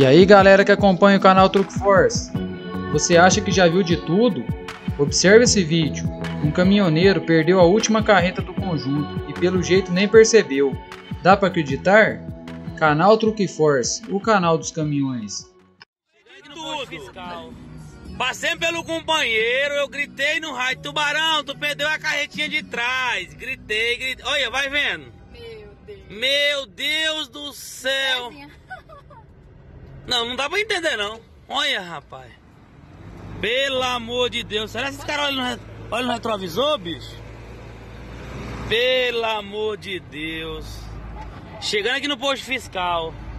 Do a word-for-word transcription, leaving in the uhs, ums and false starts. E aí galera que acompanha o canal TruckForce, você acha que já viu de tudo? Observe esse vídeo, um caminhoneiro perdeu a última carreta do conjunto e pelo jeito nem percebeu. Dá para acreditar? Canal TruckForce, o canal dos caminhões. Passei pelo companheiro, eu gritei no rádio, tubarão, tu perdeu a carretinha de trás. Gritei, gritei, olha, vai vendo. Meu Deus, Meu Deus do céu. Não, não dá pra entender não. Olha, rapaz. Pelo amor de Deus. Será que esses caras olham no, olham no retrovisor, bicho? Pelo amor de Deus. Chegando aqui no posto fiscal.